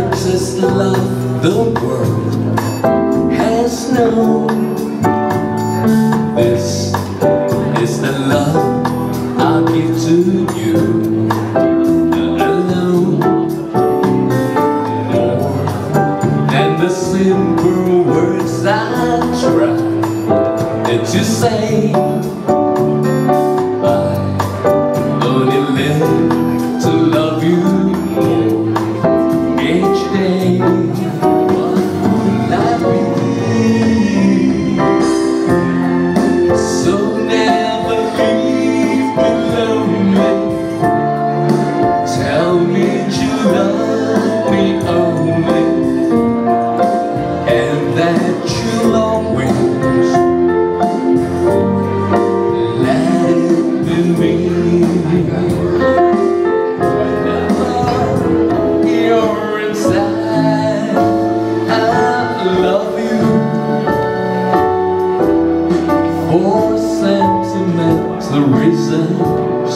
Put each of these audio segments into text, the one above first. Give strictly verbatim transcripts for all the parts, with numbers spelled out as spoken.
richest love the world has known. This is the love I'll give to you alone, more than the simple words I tried to say. I only live to love you more each day. What will I be? So never leave below me. Tell me you love me only, and that you'll always let it be me. The reasons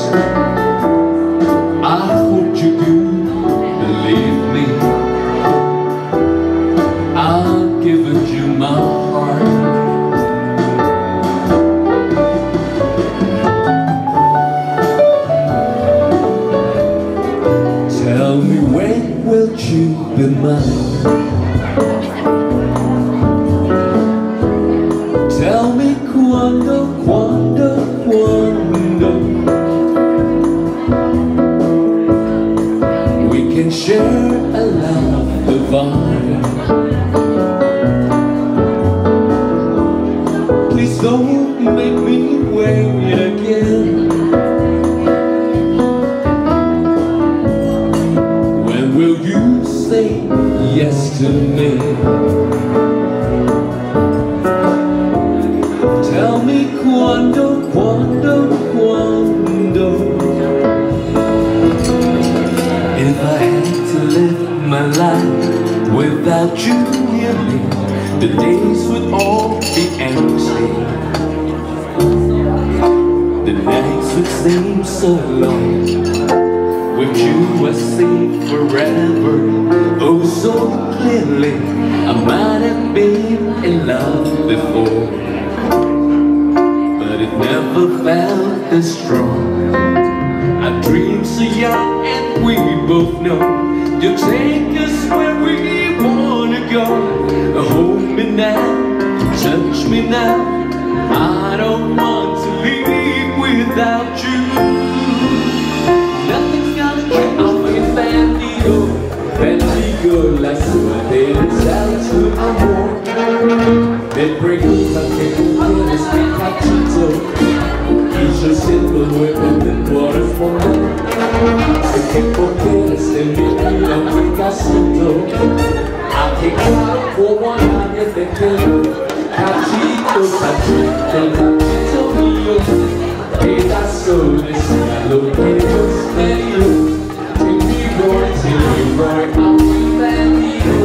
I hope you do believe me. I've given you my heart. Tell me, when will you be mine? Tell me, quando, quando, quando. Share a love divine. Please don't make me wait again. When will you say yes to me? Tell me, quando, quando, quando. If I had to live my life without you near me, the days would all be empty. The nights would seem so long. With you I see forever, oh so clearly. I might have been in love before, but it never felt this strong. Our dreams are young and we both know you'll take us where we wanna go. Hold me now, touch me now. I don't want to leave without you. Nothing's gonna change. I'll be fantigo, fantigo la suavidad de tu amor. Me preguntan que tú quieres mi cachito. Yo siento luego de tu corazón. Sé que porque eres de mí no me casito. Aquí cada como a nadie te quiero. Cachito, cachito, cachito mío. Pedazo de cielo que Dios me dio. Take me more, take me more, I'll be bandido.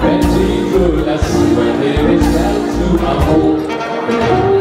Bandido, la suerte de estar tu amor.